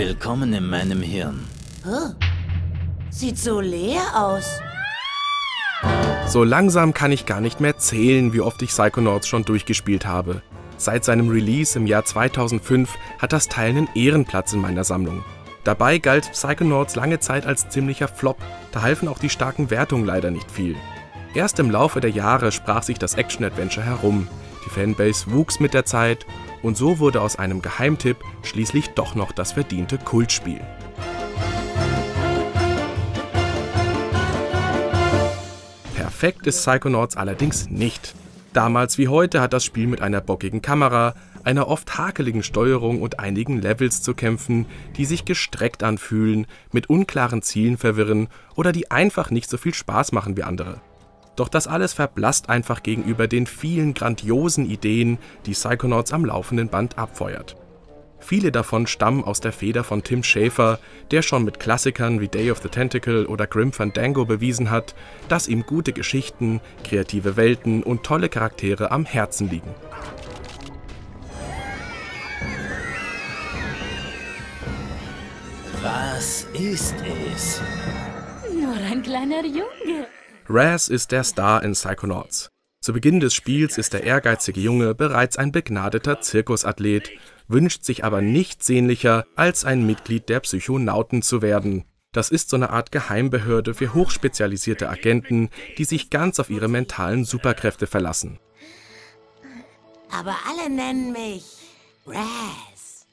Willkommen in meinem Hirn. Huh? Sieht so leer aus. So langsam kann ich gar nicht mehr zählen, wie oft ich Psychonauts schon durchgespielt habe. Seit seinem Release im Jahr 2005 hat das Teil einen Ehrenplatz in meiner Sammlung. Dabei galt Psychonauts lange Zeit als ziemlicher Flop, da halfen auch die starken Wertungen leider nicht viel. Erst im Laufe der Jahre sprach sich das Action-Adventure herum, die Fanbase wuchs mit der Zeit und so wurde aus einem Geheimtipp schließlich doch noch das verdiente Kultspiel. Perfekt ist Psychonauts allerdings nicht. Damals wie heute hat das Spiel mit einer bockigen Kamera, einer oft hakeligen Steuerung und einigen Levels zu kämpfen, die sich gestreckt anfühlen, mit unklaren Zielen verwirren oder die einfach nicht so viel Spaß machen wie andere. Doch das alles verblasst einfach gegenüber den vielen grandiosen Ideen, die Psychonauts am laufenden Band abfeuert. Viele davon stammen aus der Feder von Tim Schafer, der schon mit Klassikern wie Day of the Tentacle oder Grim Fandango bewiesen hat, dass ihm gute Geschichten, kreative Welten und tolle Charaktere am Herzen liegen. Was ist es? Nur ein kleiner Junge. Raz ist der Star in Psychonauts. Zu Beginn des Spiels ist der ehrgeizige Junge bereits ein begnadeter Zirkusathlet, wünscht sich aber nichts sehnlicher, als ein Mitglied der Psychonauten zu werden. Das ist so eine Art Geheimbehörde für hochspezialisierte Agenten, die sich ganz auf ihre mentalen Superkräfte verlassen. Aber alle nennen mich Raz.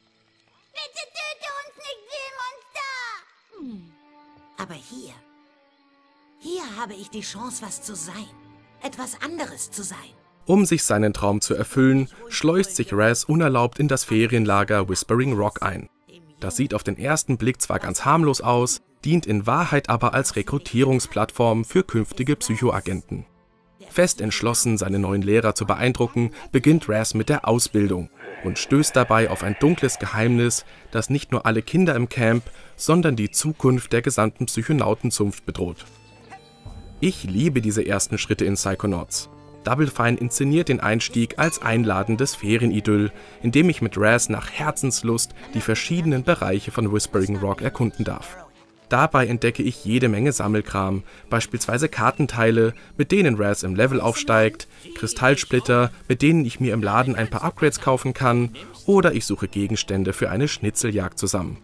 Bitte töte uns nicht, Wühlmonster! Aber hier habe ich die Chance, was zu sein. Etwas anderes zu sein. Um sich seinen Traum zu erfüllen, schleust sich Raz unerlaubt in das Ferienlager Whispering Rock ein. Das sieht auf den ersten Blick zwar ganz harmlos aus, dient in Wahrheit aber als Rekrutierungsplattform für künftige Psychoagenten. Fest entschlossen, seine neuen Lehrer zu beeindrucken, beginnt Raz mit der Ausbildung und stößt dabei auf ein dunkles Geheimnis, das nicht nur alle Kinder im Camp, sondern die Zukunft der gesamten Psychonautenzunft bedroht. Ich liebe diese ersten Schritte in Psychonauts. Double Fine inszeniert den Einstieg als einladendes Ferienidyll, in dem ich mit Raz nach Herzenslust die verschiedenen Bereiche von Whispering Rock erkunden darf. Dabei entdecke ich jede Menge Sammelkram, beispielsweise Kartenteile, mit denen Raz im Level aufsteigt, Kristallsplitter, mit denen ich mir im Laden ein paar Upgrades kaufen kann, oder ich suche Gegenstände für eine Schnitzeljagd zusammen.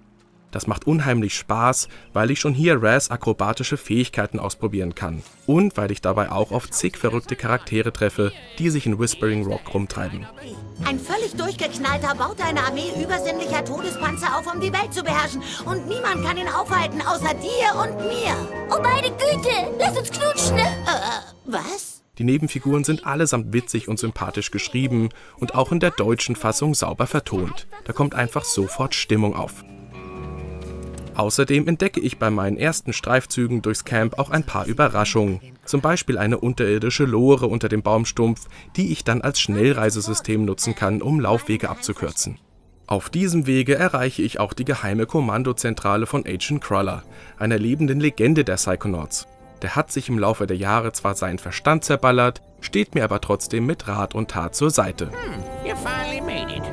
Das macht unheimlich Spaß, weil ich schon hier Raz akrobatische Fähigkeiten ausprobieren kann und weil ich dabei auch auf zig verrückte Charaktere treffe, die sich in Whispering Rock rumtreiben. Ein völlig durchgeknallter baut eine Armee übersinnlicher Todespanzer auf, um die Welt zu beherrschen und niemand kann ihn aufhalten, außer dir und mir. Oh meine Güte, lass uns knutschen! Was? Die Nebenfiguren sind allesamt witzig und sympathisch geschrieben und auch in der deutschen Fassung sauber vertont. Da kommt einfach sofort Stimmung auf. Außerdem entdecke ich bei meinen ersten Streifzügen durchs Camp auch ein paar Überraschungen. Zum Beispiel eine unterirdische Lore unter dem Baumstumpf, die ich dann als Schnellreisesystem nutzen kann, um Laufwege abzukürzen. Auf diesem Wege erreiche ich auch die geheime Kommandozentrale von Agent Cruller, einer lebenden Legende der Psychonauts. Der hat sich im Laufe der Jahre zwar seinen Verstand zerballert, steht mir aber trotzdem mit Rat und Tat zur Seite. You finally made it.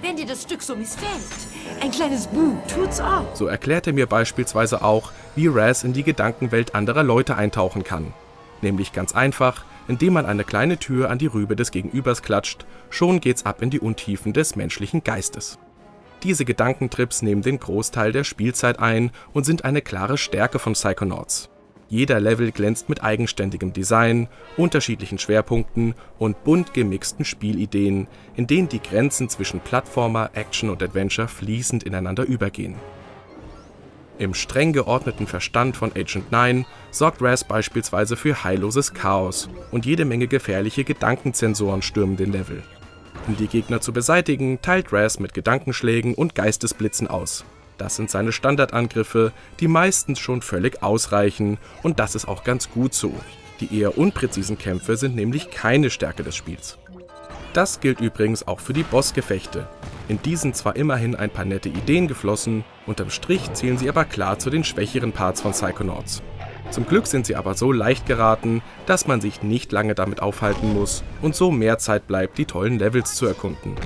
Wenn dir das Stück so missfällt, ein kleines Buh tut's auch. So erklärt er mir beispielsweise auch, wie Raz in die Gedankenwelt anderer Leute eintauchen kann. Nämlich ganz einfach, indem man eine kleine Tür an die Rübe des Gegenübers klatscht, schon geht's ab in die Untiefen des menschlichen Geistes. Diese Gedankentrips nehmen den Großteil der Spielzeit ein und sind eine klare Stärke von Psychonauts. Jeder Level glänzt mit eigenständigem Design, unterschiedlichen Schwerpunkten und bunt gemixten Spielideen, in denen die Grenzen zwischen Plattformer, Action und Adventure fließend ineinander übergehen. Im streng geordneten Verstand von Agent 9 sorgt Raz beispielsweise für heilloses Chaos und jede Menge gefährliche Gedankenzensoren stürmen den Level. Um die Gegner zu beseitigen, teilt Raz mit Gedankenschlägen und Geistesblitzen aus. Das sind seine Standardangriffe, die meistens schon völlig ausreichen und das ist auch ganz gut so. Die eher unpräzisen Kämpfe sind nämlich keine Stärke des Spiels. Das gilt übrigens auch für die Bossgefechte. In diesen zwar immerhin ein paar nette Ideen geflossen, unterm Strich zählen sie aber klar zu den schwächeren Parts von Psychonauts. Zum Glück sind sie aber so leicht geraten, dass man sich nicht lange damit aufhalten muss und so mehr Zeit bleibt, die tollen Levels zu erkunden.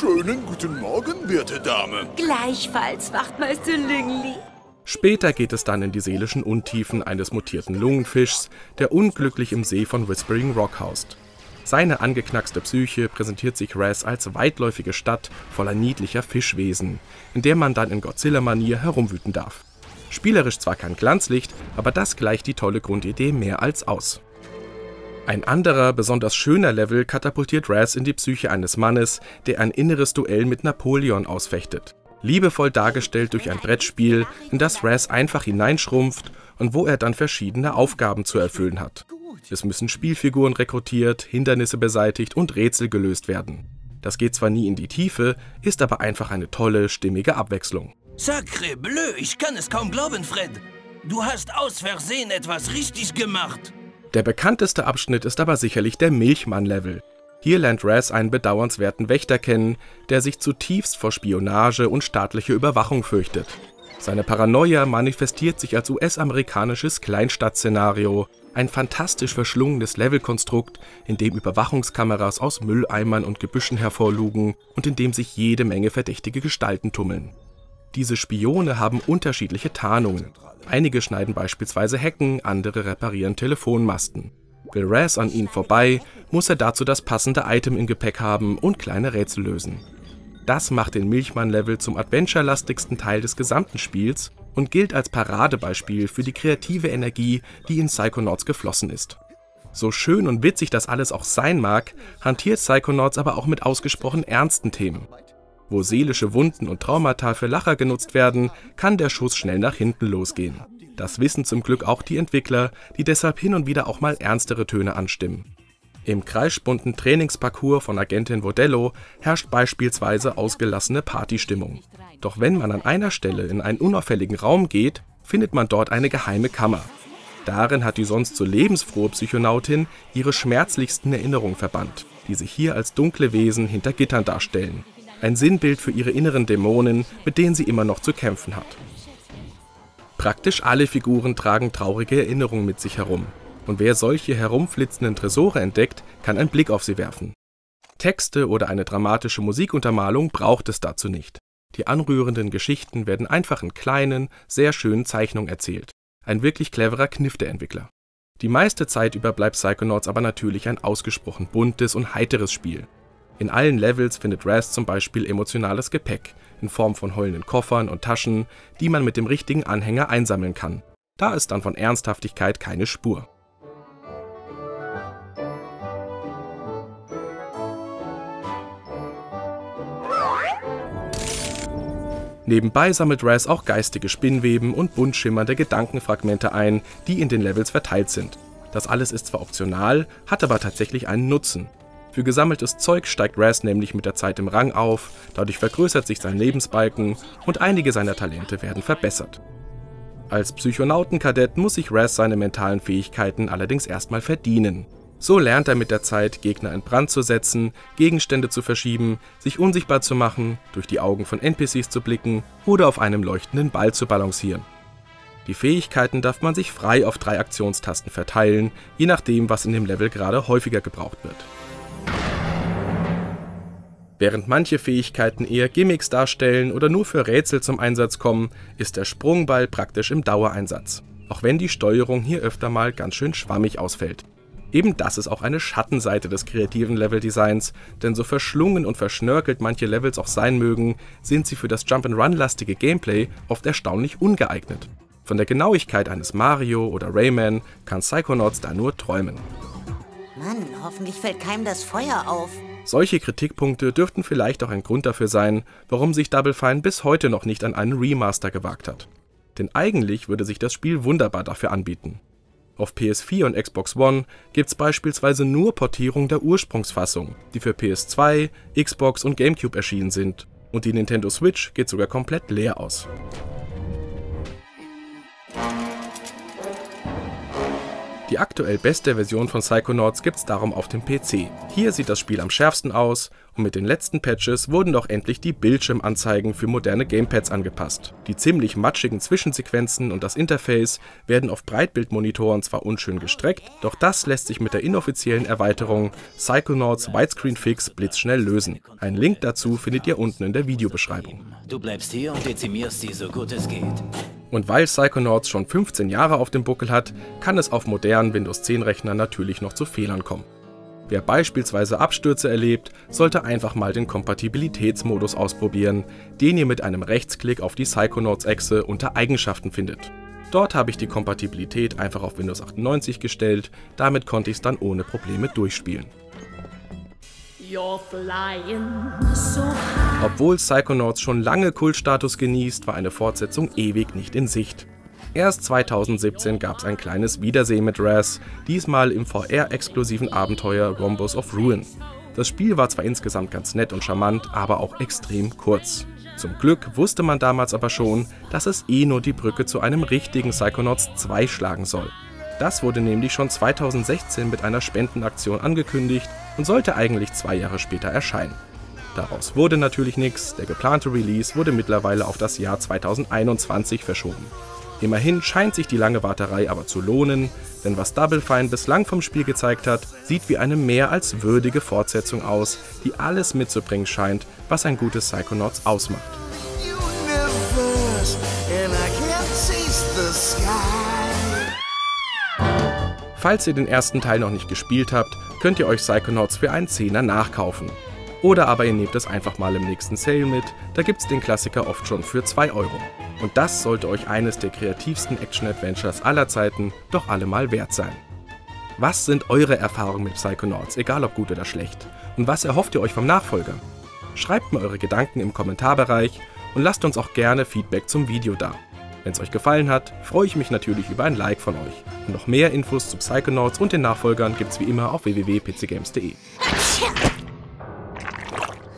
Schönen guten Morgen, werte Dame. Gleichfalls, Wachtmeister Lingli. Später geht es dann in die seelischen Untiefen eines mutierten Lungenfischs, der unglücklich im See von Whispering Rock haust. Seine angeknackste Psyche präsentiert sich Raz als weitläufige Stadt voller niedlicher Fischwesen, in der man dann in Godzilla-Manier herumwüten darf. Spielerisch zwar kein Glanzlicht, aber das gleicht die tolle Grundidee mehr als aus. Ein anderer, besonders schöner Level katapultiert Raz in die Psyche eines Mannes, der ein inneres Duell mit Napoleon ausfechtet. Liebevoll dargestellt durch ein Brettspiel, in das Raz einfach hineinschrumpft und wo er dann verschiedene Aufgaben zu erfüllen hat. Es müssen Spielfiguren rekrutiert, Hindernisse beseitigt und Rätsel gelöst werden. Das geht zwar nie in die Tiefe, ist aber einfach eine tolle, stimmige Abwechslung. Sacre bleu, ich kann es kaum glauben, Fred. Du hast aus Versehen etwas richtig gemacht. Der bekannteste Abschnitt ist aber sicherlich der Milchmann-Level. Hier lernt Raz einen bedauernswerten Wächter kennen, der sich zutiefst vor Spionage und staatlicher Überwachung fürchtet. Seine Paranoia manifestiert sich als US-amerikanisches Kleinstadtszenario, ein fantastisch verschlungenes Levelkonstrukt, in dem Überwachungskameras aus Mülleimern und Gebüschen hervorlugen und in dem sich jede Menge verdächtige Gestalten tummeln. Diese Spione haben unterschiedliche Tarnungen. Einige schneiden beispielsweise Hecken, andere reparieren Telefonmasten. Will Raz an ihnen vorbei, muss er dazu das passende Item im Gepäck haben und kleine Rätsel lösen. Das macht den Milchmann-Level zum adventure-lastigsten Teil des gesamten Spiels und gilt als Paradebeispiel für die kreative Energie, die in Psychonauts geflossen ist. So schön und witzig das alles auch sein mag, hantiert Psychonauts aber auch mit ausgesprochen ernsten Themen. Wo seelische Wunden und Traumata für Lacher genutzt werden, kann der Schuss schnell nach hinten losgehen. Das wissen zum Glück auch die Entwickler, die deshalb hin und wieder auch mal ernstere Töne anstimmen. Im kreisbunten Trainingsparcours von Agentin Vodello herrscht beispielsweise ausgelassene Partystimmung. Doch wenn man an einer Stelle in einen unauffälligen Raum geht, findet man dort eine geheime Kammer. Darin hat die sonst so lebensfrohe Psychonautin ihre schmerzlichsten Erinnerungen verbannt, die sich hier als dunkle Wesen hinter Gittern darstellen. Ein Sinnbild für ihre inneren Dämonen, mit denen sie immer noch zu kämpfen hat. Praktisch alle Figuren tragen traurige Erinnerungen mit sich herum. Und wer solche herumflitzenden Tresore entdeckt, kann einen Blick auf sie werfen. Texte oder eine dramatische Musikuntermalung braucht es dazu nicht. Die anrührenden Geschichten werden einfach in kleinen, sehr schönen Zeichnungen erzählt. Ein wirklich cleverer Kniff der Entwickler. Die meiste Zeit über bleibt Psychonauts aber natürlich ein ausgesprochen buntes und heiteres Spiel. In allen Levels findet Raz zum Beispiel emotionales Gepäck, in Form von heulenden Koffern und Taschen, die man mit dem richtigen Anhänger einsammeln kann. Da ist dann von Ernsthaftigkeit keine Spur. Nebenbei sammelt Raz auch geistige Spinnweben und bunt schimmernde Gedankenfragmente ein, die in den Levels verteilt sind. Das alles ist zwar optional, hat aber tatsächlich einen Nutzen. Für gesammeltes Zeug steigt Raz nämlich mit der Zeit im Rang auf, dadurch vergrößert sich sein Lebensbalken und einige seiner Talente werden verbessert. Als Psychonautenkadett muss sich Raz seine mentalen Fähigkeiten allerdings erstmal verdienen. So lernt er mit der Zeit, Gegner in Brand zu setzen, Gegenstände zu verschieben, sich unsichtbar zu machen, durch die Augen von NPCs zu blicken oder auf einem leuchtenden Ball zu balancieren. Die Fähigkeiten darf man sich frei auf 3 Aktionstasten verteilen, je nachdem, was in dem Level gerade häufiger gebraucht wird. Während manche Fähigkeiten eher Gimmicks darstellen oder nur für Rätsel zum Einsatz kommen, ist der Sprungball praktisch im Dauereinsatz, auch wenn die Steuerung hier öfter mal ganz schön schwammig ausfällt. Eben das ist auch eine Schattenseite des kreativen Leveldesigns, denn so verschlungen und verschnörkelt manche Levels auch sein mögen, sind sie für das Jump'n'Run-lastige Gameplay oft erstaunlich ungeeignet. Von der Genauigkeit eines Mario oder Rayman kann Psychonauts da nur träumen. Mann, hoffentlich fällt keinem das Feuer auf. Solche Kritikpunkte dürften vielleicht auch ein Grund dafür sein, warum sich Double Fine bis heute noch nicht an einen Remaster gewagt hat. Denn eigentlich würde sich das Spiel wunderbar dafür anbieten. Auf PS4 und Xbox One gibt's beispielsweise nur Portierungen der Ursprungsfassung, die für PS2, Xbox und GameCube erschienen sind. Und die Nintendo Switch geht sogar komplett leer aus. Die aktuell beste Version von Psychonauts gibt's darum auf dem PC. Hier sieht das Spiel am schärfsten aus und mit den letzten Patches wurden doch endlich die Bildschirmanzeigen für moderne Gamepads angepasst. Die ziemlich matschigen Zwischensequenzen und das Interface werden auf Breitbildmonitoren zwar unschön gestreckt, doch das lässt sich mit der inoffiziellen Erweiterung Psychonauts Widescreen-Fix blitzschnell lösen. Einen Link dazu findet ihr unten in der Videobeschreibung. Du bleibst hier und dezimierst sie so gut es geht. Und weil Psychonauts schon 15 Jahre auf dem Buckel hat, kann es auf modernen Windows 10 Rechnern natürlich noch zu Fehlern kommen. Wer beispielsweise Abstürze erlebt, sollte einfach mal den Kompatibilitätsmodus ausprobieren, den ihr mit einem Rechtsklick auf die Psychonauts-Echse unter Eigenschaften findet. Dort habe ich die Kompatibilität einfach auf Windows 98 gestellt, damit konnte ich es dann ohne Probleme durchspielen. Obwohl Psychonauts schon lange Kultstatus genießt, war eine Fortsetzung ewig nicht in Sicht. Erst 2017 gab es ein kleines Wiedersehen mit Raz, diesmal im VR-exklusiven Abenteuer Rhombus of Ruin. Das Spiel war zwar insgesamt ganz nett und charmant, aber auch extrem kurz. Zum Glück wusste man damals aber schon, dass es eh nur die Brücke zu einem richtigen Psychonauts 2 schlagen soll. Das wurde nämlich schon 2016 mit einer Spendenaktion angekündigt und sollte eigentlich 2 Jahre später erscheinen. Daraus wurde natürlich nichts, der geplante Release wurde mittlerweile auf das Jahr 2021 verschoben. Immerhin scheint sich die lange Warterei aber zu lohnen, denn was Double Fine bislang vom Spiel gezeigt hat, sieht wie eine mehr als würdige Fortsetzung aus, die alles mitzubringen scheint, was ein gutes Psychonauts ausmacht. Falls ihr den ersten Teil noch nicht gespielt habt, könnt ihr euch Psychonauts für einen Zehner nachkaufen. Oder aber ihr nehmt es einfach mal im nächsten Sale mit, da gibt's den Klassiker oft schon für 2 Euro. Und das sollte euch eines der kreativsten Action-Adventures aller Zeiten doch allemal wert sein. Was sind eure Erfahrungen mit Psychonauts, egal ob gut oder schlecht? Und was erhofft ihr euch vom Nachfolger? Schreibt mir eure Gedanken im Kommentarbereich und lasst uns auch gerne Feedback zum Video da. Wenn es euch gefallen hat, freue ich mich natürlich über ein Like von euch. Und noch mehr Infos zu Psychonauts und den Nachfolgern gibt's wie immer auf www.pcgames.de.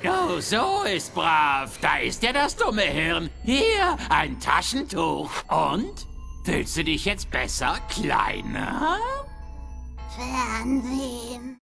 Oh, so ist brav. Da ist ja das dumme Hirn. Hier, ein Taschentuch. Und? Fühlst du dich jetzt besser, Kleiner? Fernsehen.